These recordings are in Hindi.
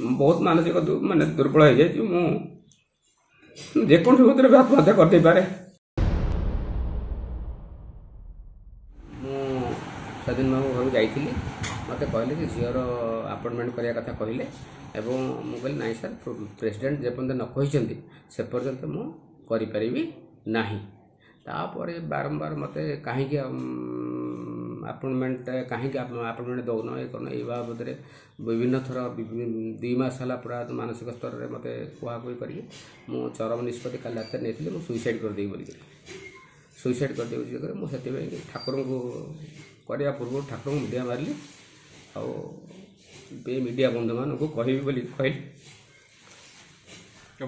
बहुत मानसिक मानने दुर्बल हो जाए मुकोसी क्षेत्र में आत्महत्या करदे पारे। स्वाधीन बाबू घर जाइली मत कहले कि झीर आपइंटमेंट करने कथा कहले मुझे नाई सर प्रेसिडेंट जेपर्यंत न कही से पर्यंत मुझे तापर बारंबार मत कहीं अपॉइंटमेंट कहीं अपॉइंटमेंट दौन ये कौन ये बाबद विभिन्न थर दुईमास है पूरा मानसिक स्तर में मत कह करी मु चरम निष्पत्ति काल रात नहीं मुझे सुइसाइड करदेवि बोल सुइसाइड करदेवि मुझे ठाकुर को करवा पूर्व ठाकुर को मुदिया मारे आए मीडिया बंधु मान को कह कह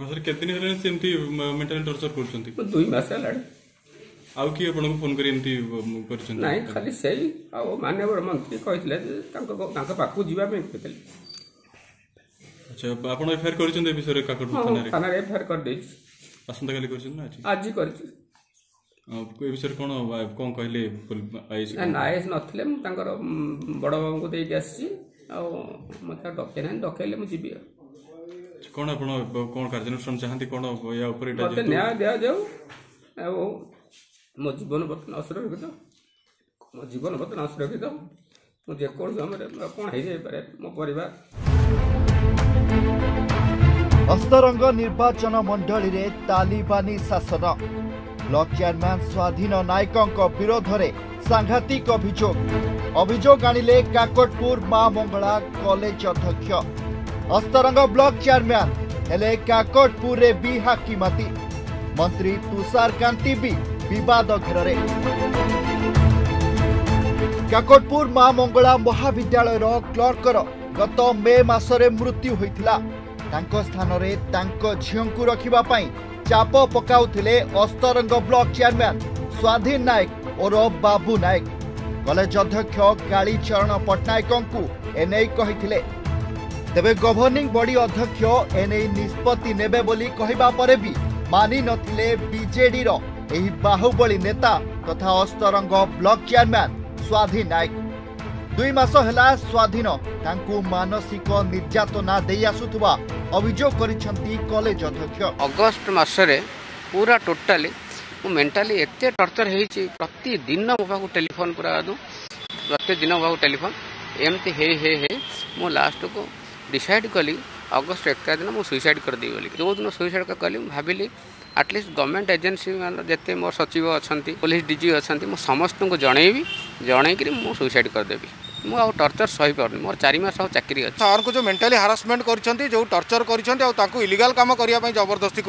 मेंटल टॉर्चर कर दुई मास आउ कि फोन करें खाली से माननीय मंत्री कहते अच्छा आप एफआईआर कर आज कहले बड़ा बाबू को देके आते डके ना डकेले मुझे कौन कौन कार्यानुष्ठान चाहती कौन न्याय दि जाऊ मो जीवन बर्तन असुरक्षित मो जीवन बर्तन असुरक्षित मो जेको समय कौन हो जाए मो परिवार। अस्तरंग निर्वाचन मंडली रे तालिबानी शासन ब्लॉक चेयरमैन स्वाधीन नायक विरोध में सांघातिक अभियोग आनिले काकटपुर मा मंगळा कलेज अध्यक्ष अस्तरंग ब्लॉक चेयरमैन हेले काकटपुर रे बी हाकिमती मंत्री तुषार कांति भी विवाद घेर रे काकटपुर मा मंगळा महाविद्यालय रो क्लर्कर गत मे मास रे मृत्यु होइतिला तांको स्थान रे तांको झियंकु रखिबा पई चाप पकाउथिले अस्तरंग ब्लॉक चेयरमैन स्वाधीन नायक और बाबू नायक कॉलेज अध्यक्ष कालीचरण पटनायकंकु एनै कहिथिले तेबे गवर्निंग बॉडी अध्यक्ष एने निष्पत्ति नेबे बोली कहिबा परे भी मानि नथिले बीजेडी रो एही बाहुबली नेता तथा अस्तरंग ब्लॉक चेयरमैन स्वाधीन नायक दुई मास हेला स्वाधीन तांकु मानसिक निर्यातना देई आसुथुबा अभियोग करिसेंती कॉलेज अध्यक्ष। अगस्त मास रे पूरा टोटली मेंटली एते टॉर्चर हेची प्रतिदिन मो बाबू टेलीफोन पूरा दो प्रतिदिन मो बाबू टेलीफोन एमती हे मो लास्ट को डिसाइड कली अगस्त 1 दिन मुझे सुइसाइड करदेवि बोली जो दिन सुइसाइड कली भाविली आटलिस्ट गवर्नमेंट एजेन्सी जिते मोर सचिव अच्छा पुलिस डीजी अच्छा मुझे समस्त को जनईबी जनईकि मुझे सुइसाइड करदेवि मुझे टॉर्चर सही पार्टी मोर 4 मास चाकरी अच्छे सर को जो मेंटली हारासमेंट कर जो टॉर्चर कर इलीगल काम करने जबरदस्ती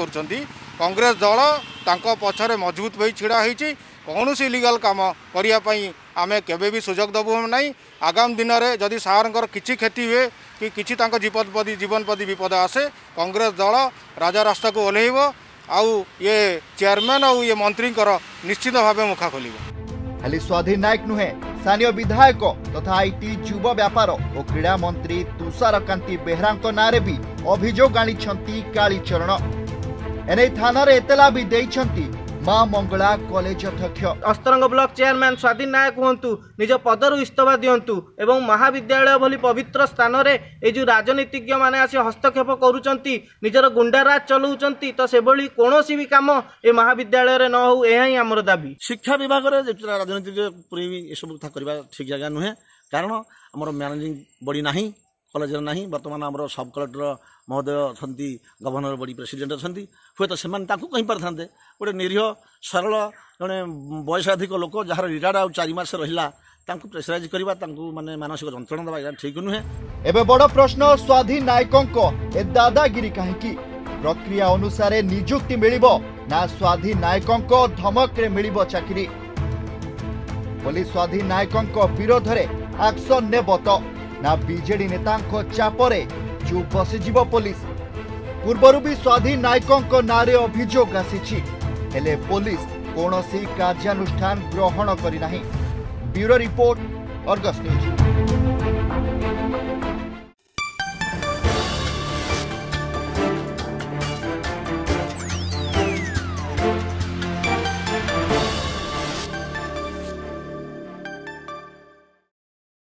कांग्रेस दल तांको पछरे मजबूत भाई छिड़ा होती कौन सी इलीगल काम करने आमे केबे भी सुजोग दबू नहीं आगामी दिन में जदि सारंकर किछि क्षति हुए कि किछि तांको जीवन प्रति विपद आसे कांग्रेस दल राजा रास्ता को ओल्हेइबो आउ ये चेयरमैन आउ ये मंत्री निश्चित भाव मुखा खोल खाली स्वाधीन नायक नुहे स्थानीय विधायक तथा आईटी युवा व्यापार और क्रीड़ा मंत्री तुषारकांति बेहरा ना भी अभियोग आनिछंती कालीचरण एने थाना रे एतला भी देइछंती मा मंगळा कॉलेज अध्यक्ष। अस्तरंग ब्लॉक चेयरमैन स्वाधीन नायक हूँ निज पदर इस्तफा दिंतु एवं महाविद्यालय भली पवित्र स्थान में ये जो राजनीतिज्ञ मैंने आसी हस्तक्षेप करुँच निजर गुंडाराज चलाऊँच तो से भली कौन सी भी कम ए महाविद्यालय न हो यह आमर दाबी। शिक्षा विभाग में राजनीतिज्ञ पूरी ये सब कथा ठीक जगह नुहे कारण आम मैनेजिंग बॉडी ना कलेज ना बर्तमान आम सब कलेक्टर महोदय अंति गवर्नर बॉडी प्रेसिडेंट अच्छा हूँ तो से कहीं पारि था गोटे निरीह सरल जड़े बयसाधिक लोक जार रिटायर्ड आज 4 मास रहा प्रेसराइज करवा मानने मानसिक जंत्रणा ठीक नुहे। एवं बड़ प्रश्न स्वाधीन नायकों दादागिरी कहीं प्रक्रिया अनुसार निजुक्ति मिल ना स्वाधीन नायकों धमक मिल चाकरी बोली स्वाधीन नायकों विरोध में आक्शन नेब तो ना बीजेडी नेता चापरे चुप बसीजीव पुलिस पूर्वर भी स्वाधीन नायकों नारे अभियोग आसी हेले पुलिस कौन कार्यानुष्ठान ग्रहण करना। Bureau report Argus news.